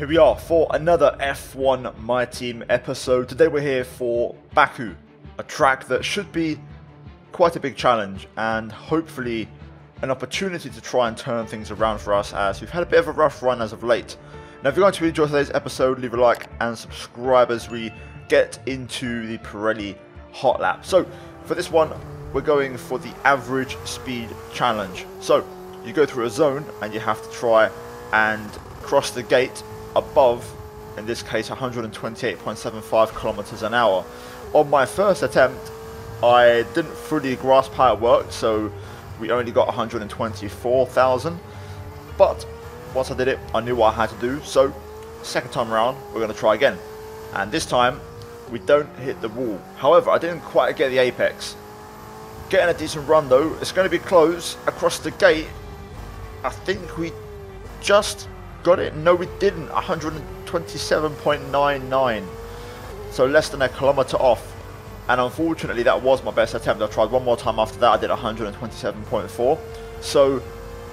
Here we are for another F1 My Team episode. Today we're here for Baku, a track that should be quite a big challenge and hopefully an opportunity to try and turn things around for us, as we've had a bit of a rough run as of late. Now if you're going to enjoy today's episode, leave a like and subscribe as we get into the Pirelli hot lap. So for this one we're going for the average speed challenge. So you go through a zone and you have to try and cross the gate above, in this case, 128.75 kilometers an hour. On my first attempt, I didn't fully grasp how it worked, so we only got 124,000. But once I did it, I knew what I had to do. So second time around, we're going to try again. And this time, we don't hit the wall. However, I didn't quite get the apex. Getting a decent run though. It's going to be close across the gate. I think we just got it. No, we didn't. 127.99, so less than a kilometer off, and unfortunately that was my best attempt. I tried one more time after that. I did 127.4, so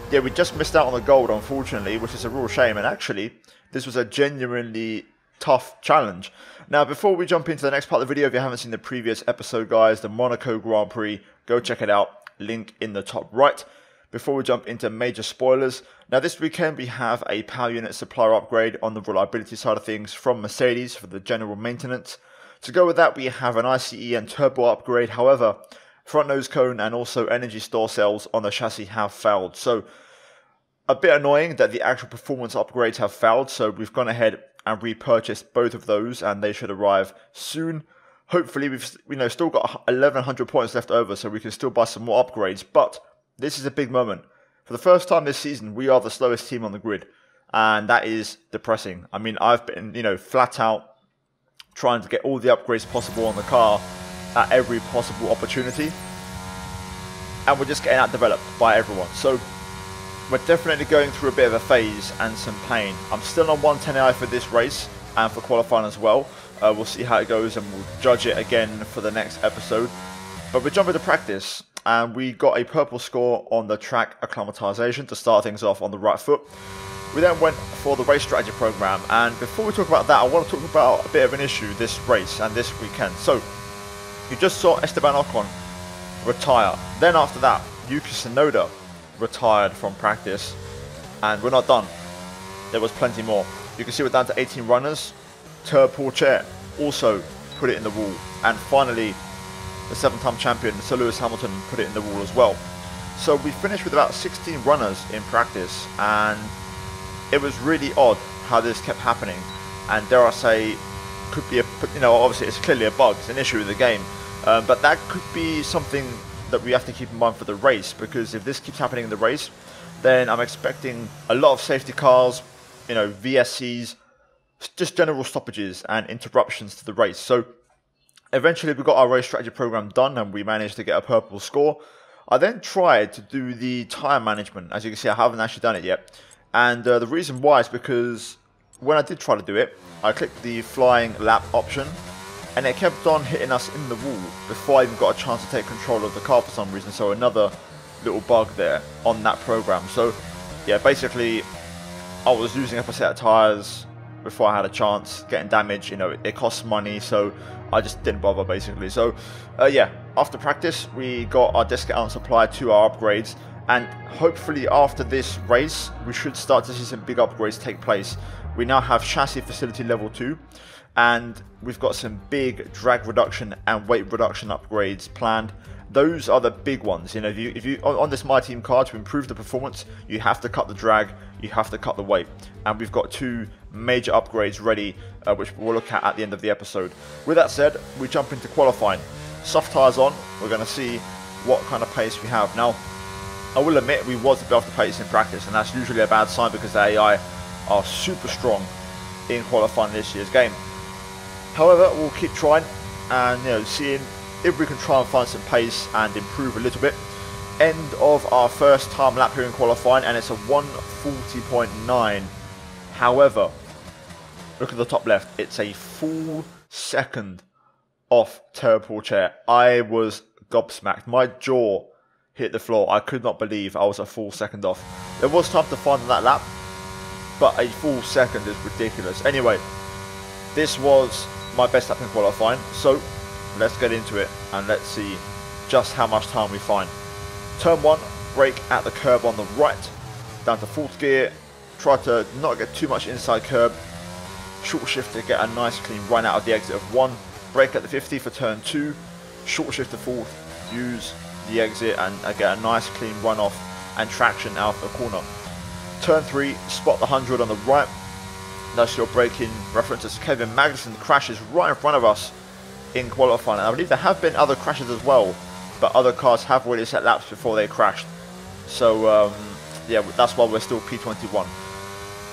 yeah, we just missed out on the gold, unfortunately, which is a real shame. And actually this was a genuinely tough challenge. Now before we jump into the next part of the video, if you haven't seen the previous episode, guys, the Monaco Grand Prix, go check it out, link in the top right. Before we jump into major spoilers, now this weekend we have a power unit supplier upgrade on the reliability side of things from Mercedes for the general maintenance. To go with that, we have an ICE and turbo upgrade. However, front nose cone and also energy store cells on the chassis have failed. So a bit annoying that the actual performance upgrades have failed. So we've gone ahead and repurchased both of those and they should arrive soon. Hopefully we've still got 1100 points left over, so we can still buy some more upgrades. But this is a big moment. For the first time this season, we are the slowest team on the grid, and that is depressing. I mean, I've been, flat out trying to get all the upgrades possible on the car at every possible opportunity, and we're just getting outdeveloped by everyone. So we're definitely going through a bit of a phase and some pain. I'm still on 110i for this race and for qualifying as well. We'll see how it goes and we'll judge it again for the next episode. But we're jumping to practice, and we got a purple score on the track acclimatization to start things off on the right foot. We then went for the race strategy program, and before we talk about that, I want to talk about a bit of an issue this race and this weekend. So you just saw Esteban Ocon retire. Then after that, Yuki Tsunoda retired from practice, and we're not done. There was plenty more. You can see we're down to 18 runners. Théo Pourchaire also put it in the wall, and finally the 7-time champion, Sir Lewis Hamilton, put it in the wall as well. So we finished with about 16 runners in practice, and it was really odd how this kept happening. And dare I say, could be a, obviously it's clearly a bug, it's an issue with the game, but that could be something that we have to keep in mind for the race, because if this keeps happening in the race, then I'm expecting a lot of safety cars, VSCs, just general stoppages and interruptions to the race. So eventually we got our race strategy program done and we managed to get a purple score. I then tried to do the tyre management. As you can see, I haven't actually done it yet. And the reason why is because when I did try to do it, I clicked the flying lap option and it kept on hitting us in the wall before I even got a chance to take control of the car for some reason. So another little bug there on that program. So yeah, basically I was using up a set of tyres before I had a chance, getting damaged, it costs money, so I just didn't bother basically. So yeah, after practice we got our discount supply to our upgrades, and hopefully after this race we should start to see some big upgrades take place. We now have chassis facility level 2, and we've got some big drag reduction and weight reduction upgrades planned. Those are the big ones. If you on this My Team car, to improve the performance, you have to cut the drag, you have to cut the weight, and we've got two major upgrades ready, which we'll look at the end of the episode. With that said, we jump into qualifying. Soft tyres on, we're going to see what kind of pace we have. Now I will admit we was a bit off the pace in practice, and that's usually a bad sign because the AI are super strong in qualifying this year's game. However, we'll keep trying and seeing if we can try and find some pace and improve a little bit. End of our first time lap here in qualifying, and it's a 140.9. however, look at the top left, it's a full second off Théo Pourchaire. I was gobsmacked, my jaw hit the floor. I could not believe I was a full second off. There was time to find that lap, but a full second is ridiculous. Anyway, this was my best lap in qualifying, so let's get into it and let's see just how much time we find. Turn 1, brake at the curb on the right, down to 4th gear, try to not get too much inside curb, short shift to get a nice clean run out of the exit of 1, brake at the 50 for turn 2, short shift to 4th, use the exit and get a nice clean run off and traction out of the corner. Turn 3, spot the 100 on the right, that's your braking reference as Kevin Magnussen crashes right in front of us in qualifying, and I believe there have been other crashes as well, but other cars have already set laps before they crashed, so yeah, that's why we're still P21.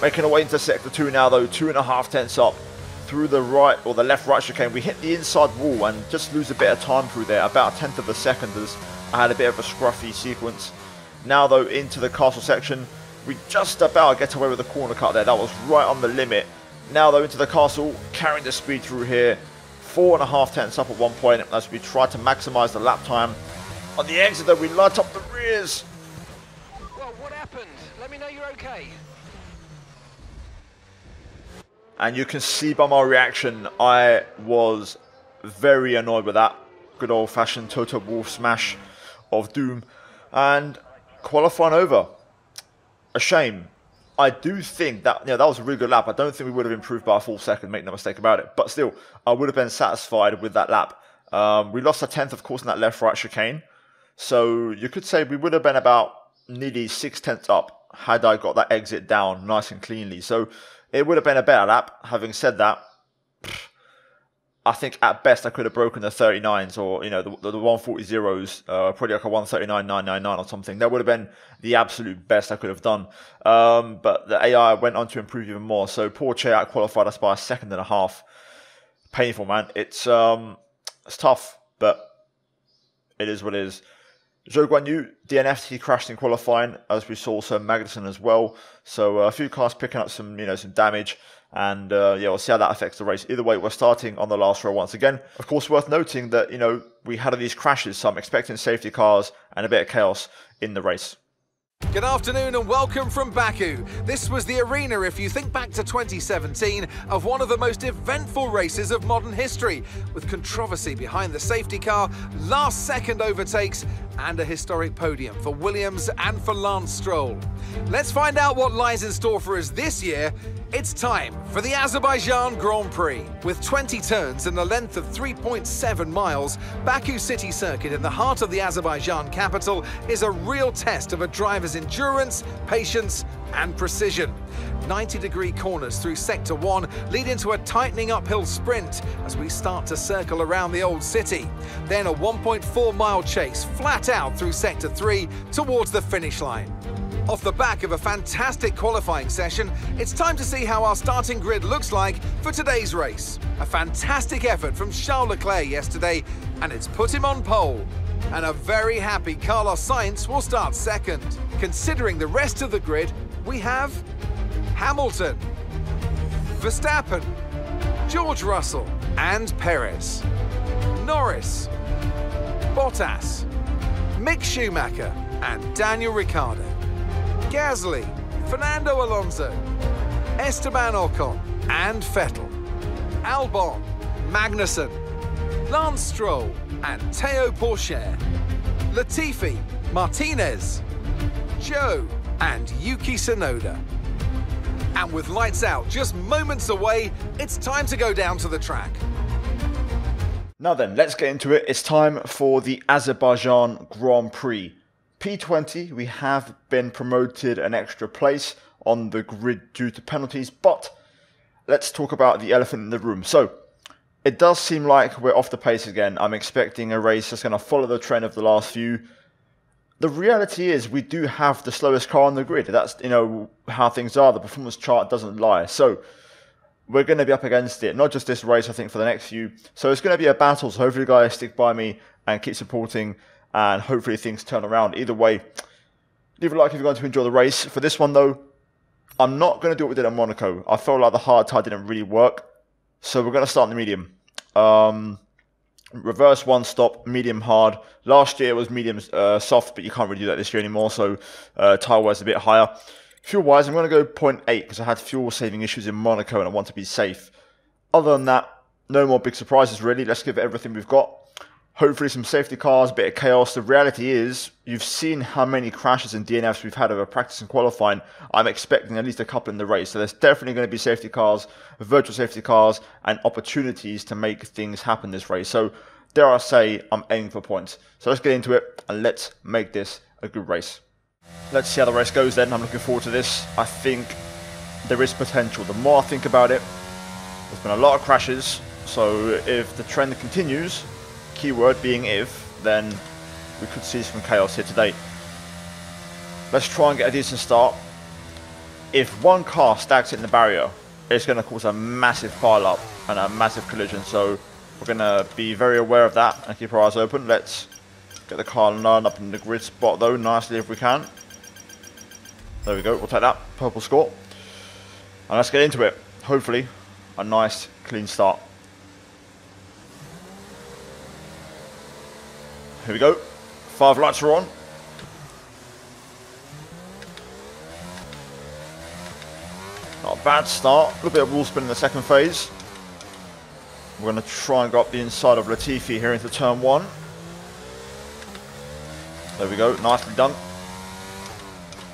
Making our way into sector 2 now though, 2.5 tenths up through the right, or the left-right chicane. We hit the inside wall and just lose a bit of time through there, about a tenth of a second, as I had a bit of a scruffy sequence. Now though, into the castle section, we just about get away with the corner cut there, that was right on the limit. Now though, into the castle, carrying the speed through here, 4.5 tenths up at one point as we try to maximise the lap time. On the exit though, we light up the rears. Well, what happened? Let me know you're okay. And you can see by my reaction, I was very annoyed with that good old-fashioned Toto Wolf smash of doom. And qualifying over, a shame. I do think that, you know, that was a really good lap. I don't think we would have improved by a full second, make no mistake about it. But still, I would have been satisfied with that lap. We lost a tenth, of course, in that left-right chicane. So you could say we would have been about nearly 6 tenths up had I got that exit down nice and cleanly. So it would have been a better lap. Having said that, I think at best I could have broken the 39s, or, you know, the 140s, probably like a 139.999 or something. That would have been the absolute best I could have done. But the AI went on to improve even more. So Pourchaire outqualified us by a second and a half. Painful, man. It's tough, but it is what it is. Zhou Guanyu DNF'd, he crashed in qualifying, as we saw, so Magnussen as well. So a few cars picking up some, you know, some damage, and yeah, we'll see how that affects the race. Either way, we're starting on the last row once again. Of course, worth noting that, you know, we had these crashes, so I'm expecting safety cars and a bit of chaos in the race. Good afternoon and welcome from Baku. This was the arena, if you think back to 2017, of one of the most eventful races of modern history, with controversy behind the safety car, last-second overtakes, and a historic podium for Williams and for Lance Stroll. Let's find out what lies in store for us this year. It's time for the Azerbaijan Grand Prix. With 20 turns and a length of 3.7 miles, Baku City Circuit in the heart of the Azerbaijan capital is a real test of a driver's endurance, patience, and precision. 90-degree corners through Sector 1 lead into a tightening uphill sprint as we start to circle around the old city. Then a 1.4-mile chase flat out through Sector 3 towards the finish line. Off the back of a fantastic qualifying session, it's time to see how our starting grid looks like for today's race. A fantastic effort from Charles Leclerc yesterday, and it's put him on pole. And a very happy Carlos Sainz will start second. Considering the rest of the grid, we have Hamilton, Verstappen, George Russell, and Perez. Norris, Bottas, Mick Schumacher, and Daniel Ricciardo. Gasly, Fernando Alonso, Esteban Ocon, and Vettel. Albon, Magnussen, Lance Stroll, and Théo Pourchaire. Latifi, Martinez, Zhou, and Yuki Tsunoda. And with lights out just moments away, it's time to go down to the track. Now then, let's get into it. It's time for the Azerbaijan Grand Prix. P20, we have been promoted an extra place on the grid due to penalties, but let's talk about the elephant in the room. So, it does seem like we're off the pace again. I'm expecting a race that's going to follow the trend of the last few. The reality is we do have the slowest car on the grid. That's, you know, how things are. The performance chart doesn't lie. So we're going to be up against it. Not just this race, I think, for the next few. So it's going to be a battle. So hopefully you guys stick by me and keep supporting. And hopefully things turn around. Either way, leave a like if you're going to enjoy the race. For this one, though, I'm not going to do what we did at Monaco. I felt like the hard tire didn't really work. So we're going to start in the medium. Reverse one stop, medium hard. Last year it was medium soft, but you can't really do that this year anymore, so tire wears a bit higher. Fuel-wise, I'm going to go 0.8 because I had fuel-saving issues in Monaco and I want to be safe. Other than that, no more big surprises, really. Let's give it everything we've got. Hopefully some safety cars, a bit of chaos. The reality is, you've seen how many crashes and DNFs we've had over practice and qualifying. I'm expecting at least a couple in the race. So there's definitely going to be safety cars, virtual safety cars, and opportunities to make things happen this race. So dare I say, I'm aiming for points. So let's get into it, and let's make this a good race. Let's see how the race goes then. I'm looking forward to this. I think there is potential. The more I think about it, there's been a lot of crashes. So if the trend continues, keyword being if, then we could see some chaos here today. Let's try and get a decent start. If one car stacks it in the barrier, it's going to cause a massive pile up and a massive collision, so we're going to be very aware of that and keep our eyes open. Let's get the car lined up in the grid spot though nicely if we can. There we go, we'll take that purple score and let's get into it. Hopefully a nice clean start. Here we go, 5 lights are on. Not a bad start, a little bit of wall spin in the second phase. We're going to try and go up the inside of Latifi here into turn 1. There we go, nicely done.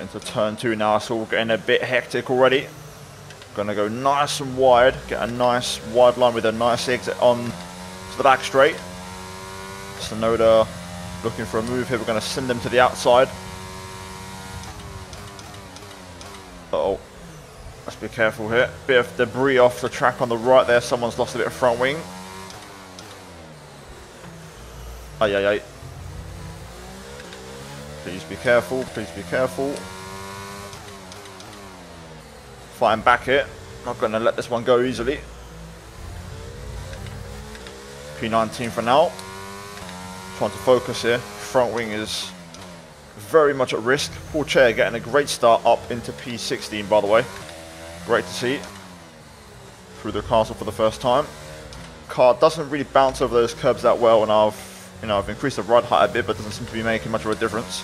Into turn 2 now, so we're getting a bit hectic already. Going to go nice and wide, get a nice wide line with a nice exit on to the back straight. Tsunoda looking for a move here. We're going to send them to the outside. Uh-oh. Let's be careful here. Bit of debris off the track on the right there. Someone's lost a bit of front wing. Ay, ay, ay. Please be careful. Please be careful. Fighting back here. Not going to let this one go easily. P19 for now. Trying to focus here. Front wing is very much at risk. Pourchaire getting a great start up into P16, by the way. Great to see. Through the castle for the first time. Car doesn't really bounce over those curbs that well, and I've increased the ride height a bit, but doesn't seem to be making much of a difference.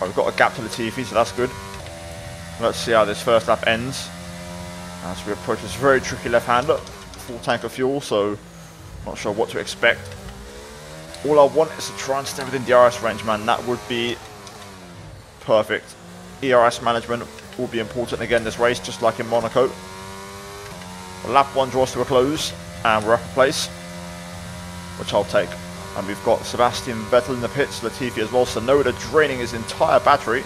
Right, we've got a gap to Latifi, so that's good. Let's see how this first lap ends. As we approach this very tricky left-hander. Full tank of fuel, so not sure what to expect. All I want is to try and stay within the DRS range, man. That would be perfect. ERS management will be important again this race, just like in Monaco. Lap 1 draws to a close, and we're up a place, which I'll take. And we've got Sebastian Vettel in the pits, Latifi as well. Tsunoda draining his entire battery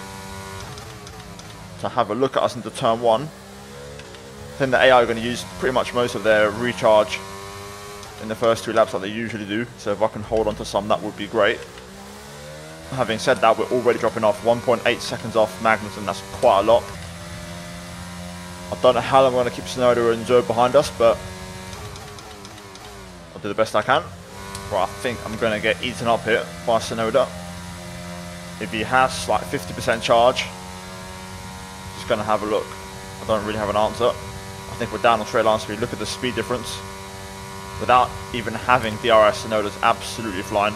to have a look at us into turn 1. Then the AI are going to use pretty much most of their recharge in the first 2 laps like they usually do, so if I can hold on to some, that would be great. Having said that, we're already dropping off 1.8 seconds off Magnussen. That's quite a lot. I don't know how long I'm going to keep Tsunoda and Zhou behind us, but I'll do the best I can. Right, I think I'm going to get eaten up here by Tsunoda. If he has like 50% charge, just going to have a look. I don't really have an answer. I think we're down on straight lines, so we look at the speed difference. Without even having DRS, Tsunoda's absolutely flying.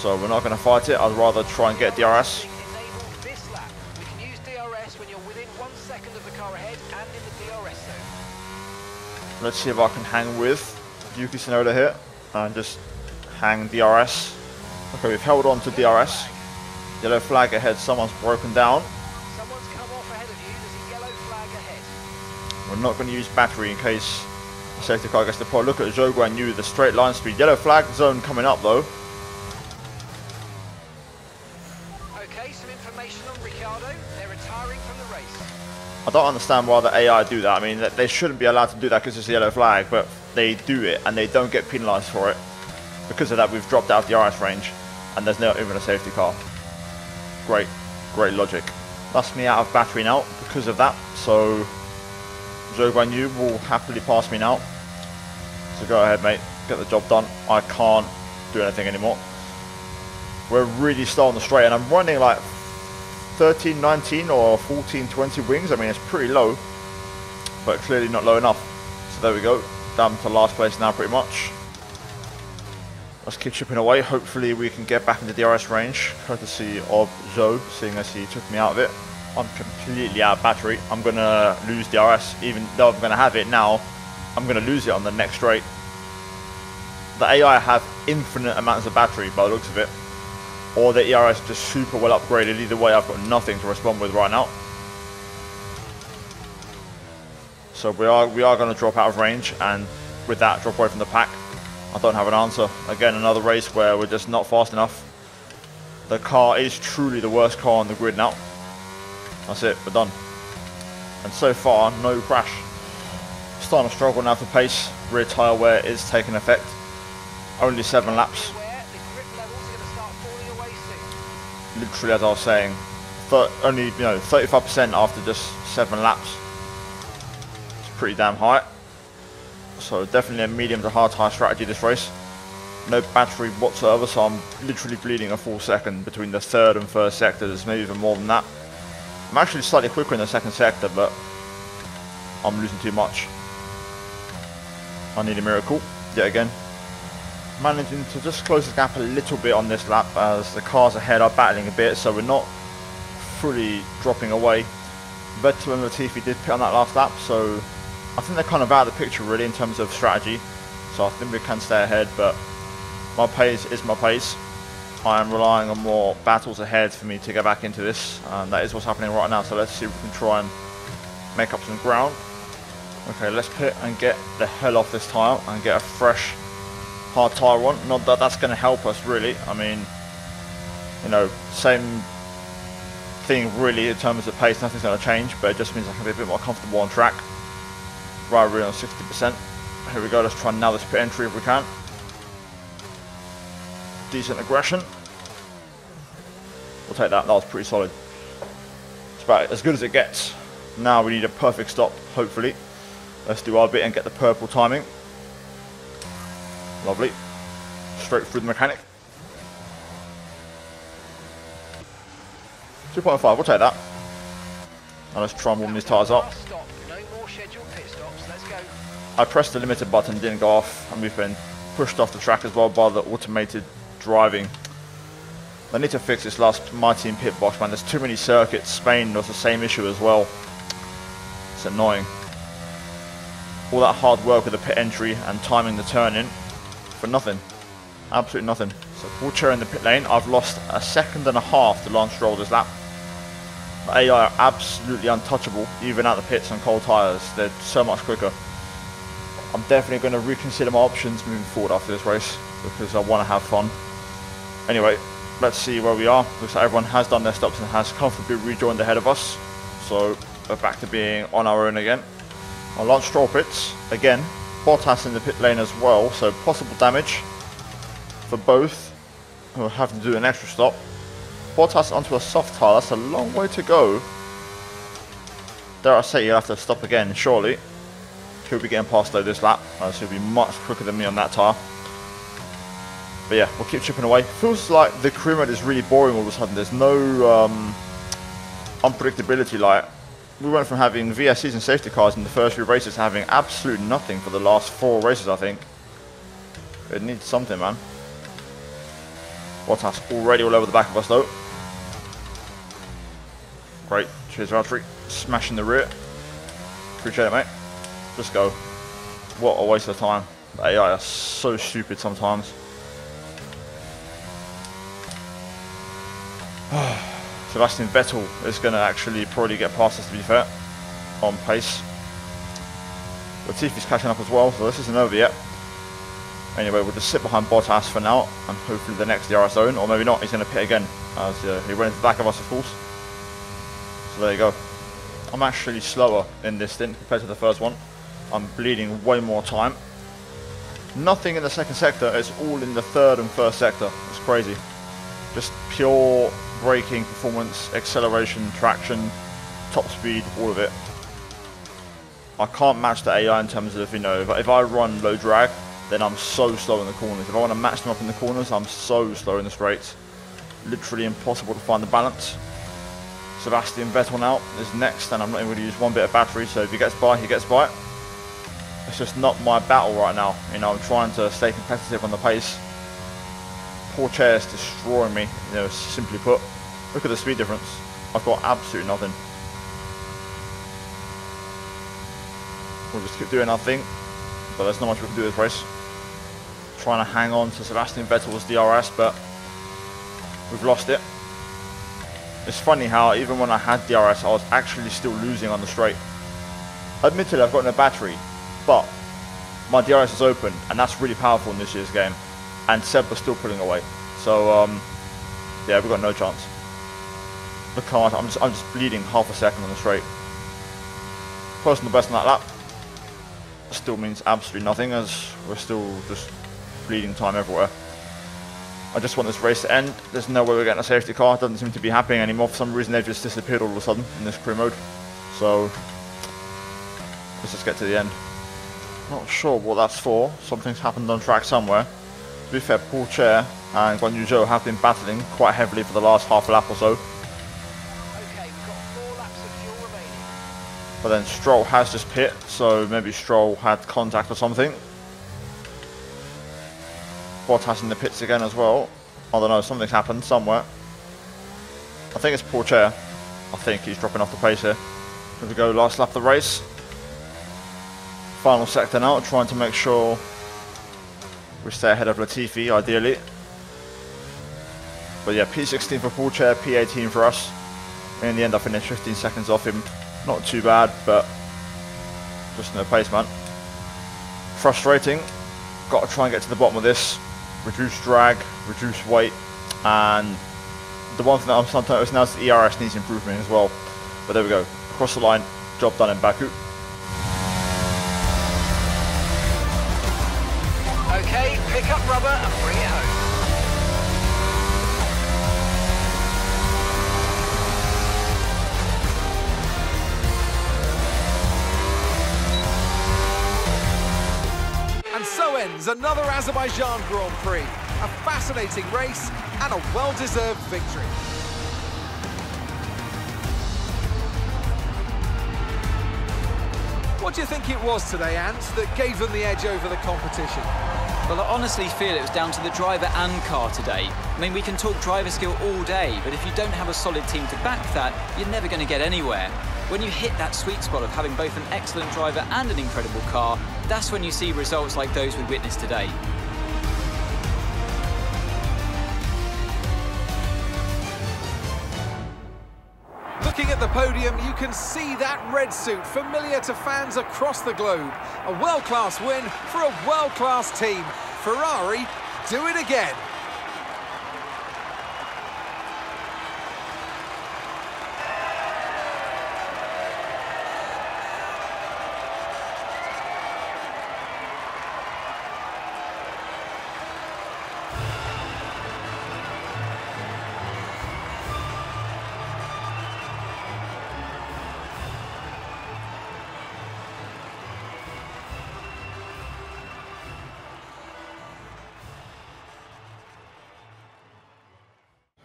So we're not going to fight it. I'd rather try and get DRS. Let's see if I can hang with Yuki Tsunoda here and just hang DRS. Okay, we've held on to DRS. Yellow flag ahead. Someone's broken down. Someone's come off ahead of you. There's a yellow flag ahead. We're not going to use battery in case safety car gets the pole. Look at Zhou Guanyu, the straight line speed. Yellow flag zone coming up though. Okay, some information on Ricciardo. They're retiring from the race. I don't understand why the AI do that. I mean, they shouldn't be allowed to do that because it's a yellow flag, but they do it and they don't get penalised for it. Because of that, we've dropped out of the RS range and there's not even a safety car. Great, great logic. That's me out of battery now because of that, so Zhou Guanyu will happily pass me now. So go ahead, mate. Get the job done. I can't do anything anymore. We're really slow on the straight, and I'm running like 13.19 or 14.20 wings. I mean, it's pretty low, but clearly not low enough. So there we go. Down to last place now, pretty much. Let's keep chipping away. Hopefully, we can get back into the DRS range, courtesy of Zhou, seeing as he took me out of it. I'm completely out of battery. I'm going to lose DRS, even though I'm going to have it now. I'm going to lose it on the next straight. The AI have infinite amounts of battery by the looks of it, or the ERS just super well upgraded. Either way, I've got nothing to respond with right now. So we are going to drop out of range, and with that, drop away from the pack. I don't have an answer. Again, another race where we're just not fast enough. The car is truly the worst car on the grid now. That's it, we're done. And so far, no crash. Starting to struggle now for pace. Rear tyre wear is taking effect. Only 7 laps. Literally, as I was saying, only 35% after just 7 laps. It's pretty damn high. So definitely a medium to hard tyre strategy this race. No battery whatsoever, so I'm literally bleeding a full second between the third and first sectors, maybe even more than that. I'm actually slightly quicker in the second sector, but I'm losing too much. I need a miracle yet again. Managing to just close the gap a little bit on this lap as the cars ahead are battling a bit, so we're not fully dropping away. Vettel and Latifi did pit on that last lap, so I think they're kind of out of the picture really in terms of strategy, so I think we can stay ahead, but my pace is my pace. I am relying on more battles ahead for me to get back into this, and that is what's happening right now, so let's see if we can try and make up some ground. Okay, let's pit and get the hell off this tyre and get a fresh hard tyre on. Not that that's going to help us really. I mean, same thing really in terms of pace. Nothing's going to change, but it just means I can be a bit more comfortable on track. Right, we're on 60%. Here we go. Let's try now this pit entry if we can. Decent aggression. We'll take that. That was pretty solid. It's about as good as it gets. Now we need a perfect stop, hopefully. Let's do our bit and get the purple timing. Lovely. Straight through the mechanic. 2.5, we'll take that. Now let's try and warm these tyres up. I pressed the limited button, didn't go off, and we've been pushed off the track as well by the automated driving. I need to fix this last mighty in pit box, man. There's too many circuits. Spain was the same issue as well. It's annoying. All that hard work with the pit entry and timing the turn in for nothing. Absolutely nothing. So Pourchaire in the pit lane. I've lost 1.5 seconds to Lance Stroll this lap. The AI are absolutely untouchable, even at the pits on cold tyres. They're so much quicker. I'm definitely going to reconsider my options moving forward after this race, because I want to have fun. Anyway, let's see where we are. Looks like everyone has done their stops and has comfortably rejoined ahead of us. So we're back to being on our own again. Our Lance Stroll pits again. Bottas in the pit lane as well, so possible damage for both. We'll have to do an extra stop. Bottas onto a soft tyre, that's a long way to go. Dare I say, you'll have to stop again, surely. He'll be getting past though this lap, so he'll be much quicker than me on that tyre. But yeah, we'll keep chipping away. Feels like the career mode is really boring all of a sudden. There's no unpredictability. Like, we went from having VSCs and safety cars in the first few races to having absolute nothing for the last 4 races, I think. It needs something, man. Bottas already all over the back of us, though. Great. Cheers, Valtteri. Smashing the rear. Appreciate it, mate. Just go. What a waste of time. The AI are so stupid sometimes. Sebastian Vettel is going to actually probably get past us, to be fair, on pace. Latifi's catching up as well, so this isn't over yet. Anyway, we'll just sit behind Bottas for now, and hopefully the next DRS zone, or maybe not, he's going to pit again, as he went into the back of us, of course. So there you go. I'm actually slower in this stint compared to the first one. I'm bleeding way more time. Nothing in the second sector, it's all in the third and first sector. It's crazy. Just pure braking, performance, acceleration, traction, top speed, all of it. I can't match the AI in terms of, if I run low drag, then I'm so slow in the corners. If I want to match them up in the corners, I'm so slow in the straights. Literally impossible to find the balance. Sebastian Vettel now is next, and I'm not even going to use one bit of battery, so if he gets by, he gets by. It's just not my battle right now. I'm trying to stay competitive on the pace. Pourchaire is destroying me, simply put. Look at the speed difference. I've got absolutely nothing. We'll just keep doing our thing, but there's not much we can do with this race. Trying to hang on to Sebastian Vettel's DRS, but we've lost it. It's funny how even when I had DRS, I was actually still losing on the straight. Admittedly, I've got no battery, but my DRS is open, and that's really powerful in this year's game. And Seb was still pulling away, so yeah, we've got no chance. The car, I'm just bleeding half a second on the straight. Personal best on that lap still means absolutely nothing, as we're still just bleeding time everywhere. I just want this race to end. There's no way we're getting a safety car. It doesn't seem to be happening anymore. For some reason, they've just disappeared all of a sudden in this crew mode. So let's just get to the end. Not sure what that's for. Something's happened on track somewhere. To be fair, Pourchaire and Guanyu Zhou have been battling quite heavily for the last half lap or so. But then Stroll has just pit, so maybe Stroll had contact or something. Bottas in the pits again as well. I don't know, something's happened somewhere. I think it's Pourchaire. I think he's dropping off the pace here. Going to go last lap of the race. Final sector now, trying to make sure we stay ahead of Latifi, ideally. But yeah, P16 for Pourchaire, P18 for us. And in the end I finished 15 seconds off him. Not too bad, but just no pace, man. Frustrating. Got to try and get to the bottom of this. Reduce drag, reduce weight, and the one thing that I'm starting to notice now is the ERS needs improvement as well. But there we go. Across the line, job done in Baku. Okay, pick up rubber and bring it home. Ends another Azerbaijan Grand Prix, a fascinating race and a well-deserved victory. What do you think it was today, Ants, that gave them the edge over the competition? Well, I honestly feel it was down to the driver and car today. I mean, we can talk driver skill all day, but if you don't have a solid team to back that, you're never going to get anywhere. When you hit that sweet spot of having both an excellent driver and an incredible car, that's when you see results like those we witnessed today. Looking at the podium, you can see that red suit familiar to fans across the globe. A world-class win for a world-class team. Ferrari, do it again.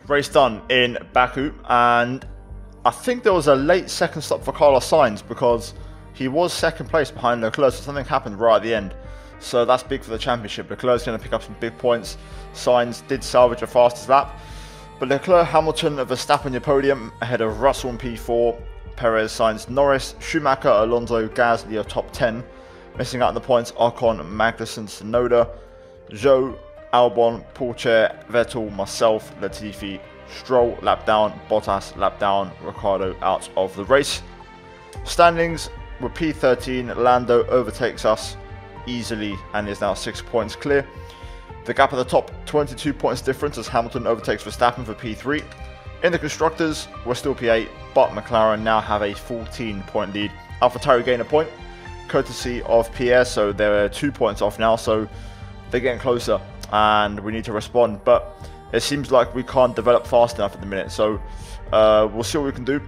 Race done in Baku, and I think there was a late second stop for Carlos Sainz because he was second place behind Leclerc, so something happened right at the end. So that's big for the championship. Leclerc's going to pick up some big points. Sainz did salvage a fastest lap, but Leclerc, Hamilton, Verstappen, your podium ahead of Russell in P4, Perez, Sainz, Norris, Schumacher, Alonso, Gasly are top 10. Missing out on the points, Ocon, Magnussen, Tsunoda, Zhou, Albon, Pourchaire, Vettel, myself, Latifi, Stroll, lap down, Bottas, lap down, Ricciardo out of the race. Standings were P13, Lando overtakes us easily and is now 6 points clear. The gap at the top, 22 points difference as Hamilton overtakes Verstappen for P3. In the Constructors, we're still P8, but McLaren now have a 14-point lead. AlphaTauri gain a point, courtesy of Pierre, so they're 2 points off now, so they're getting closer. And we need to respond, but it seems like we can't develop fast enough at the minute, so we'll see what we can do.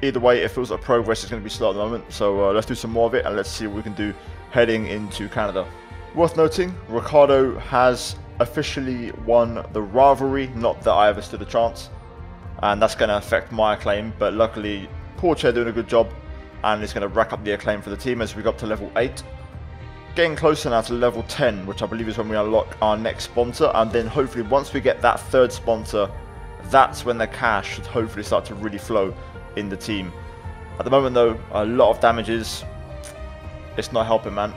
Either way, it feels like progress is going to be slow at the moment, so let's do some more of it and let's see what we can do heading into Canada. Worth noting, Ricciardo has officially won the rivalry, not that I ever stood a chance, and that's going to affect my acclaim, but luckily Pourchaire doing a good job and it's going to rack up the acclaim for the team as we go up to level 8. Getting closer now to level 10, which I believe is when we unlock our next sponsor, and then hopefully once we get that third sponsor, that's when the cash should hopefully start to really flow in the team. At the moment though, a lot of damages. It's not helping, man.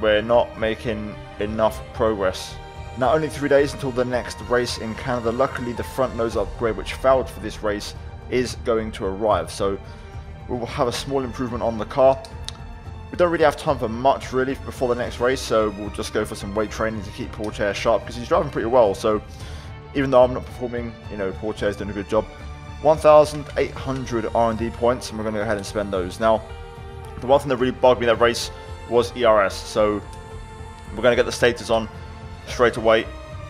We're not making enough progress. Now only 3 days until the next race in Canada. Luckily the front nose upgrade which failed for this race is going to arrive, so we'll have a small improvement on the car. We don't really have time for much really before the next race, so we'll just go for some weight training to keep Pourchaire sharp, because he's driving pretty well. So even though I'm not performing, you know, Pourchaire's doing a good job. 1,800 R&D points, and we're going to go ahead and spend those. Now, the one thing that really bugged me in that race was ERS, so we're going to get the status on straight away,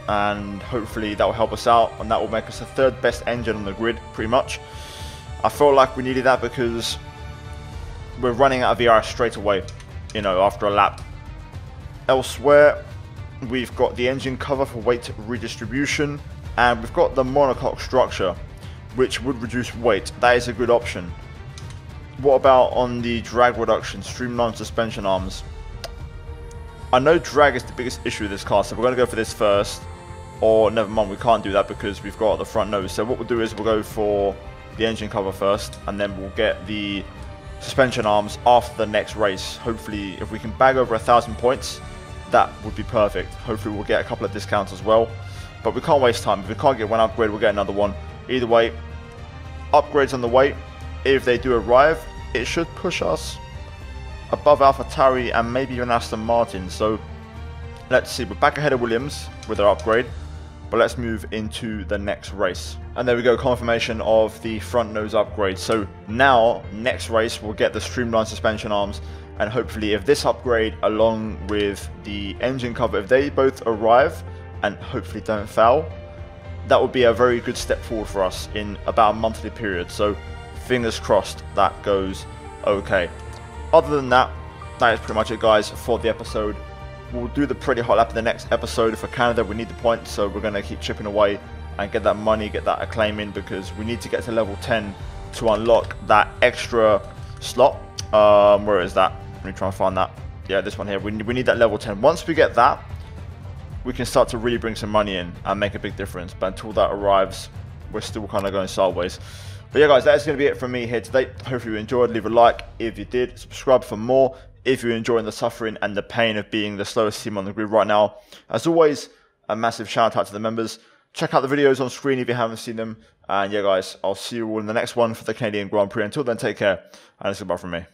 and hopefully that will help us out, and that will make us the third best engine on the grid, pretty much. I feel like we needed that because we're running out of ERS straight away, you know, after a lap. Elsewhere, we've got the engine cover for weight redistribution, and we've got the monocoque structure, which would reduce weight. That is a good option. What about on the drag reduction, streamlined suspension arms? I know drag is the biggest issue with this car, so we're going to go for this first. Or never mind, we can't do that because we've got the front nose. So what we'll do is we'll go for the engine cover first, and then we'll get the suspension arms after the next race. Hopefully, if we can bag over 1,000 points, that would be perfect. Hopefully we'll get a couple of discounts as well, but we can't waste time. If we can't get one upgrade, we'll get another one. Either way, upgrades on the way. If they do arrive, it should push us above AlphaTauri and maybe even Aston Martin. So let's see, we're back ahead of Williams with our upgrade, but let's move into the next race. And there we go, confirmation of the front nose upgrade. So now, next race, we'll get the streamlined suspension arms, and hopefully if this upgrade along with the engine cover, if they both arrive and hopefully don't fail, that would be a very good step forward for us in about a monthly period. So fingers crossed that goes okay. Other than that, that is pretty much it guys for the episode. We'll do the pretty hot lap in the next episode for Canada. We need the points, so we're going to keep chipping away and get that money, get that acclaim in, because we need to get to level 10 to unlock that extra slot. Where is that? Let me try and find that. Yeah, this one here. We need that level 10. Once we get that, we can start to really bring some money in and make a big difference. But until that arrives, we're still kind of going sideways. But yeah guys, that's going to be it from me here today. Hopefully you enjoyed. Leave a like if you did. Subscribe for more if you're enjoying the suffering and the pain of being the slowest team on the grid right now. As always, a massive shout out to the members. Check out the videos on screen if you haven't seen them. And yeah guys, I'll see you all in the next one for the Canadian Grand Prix. Until then, take care. And that's goodbye from me.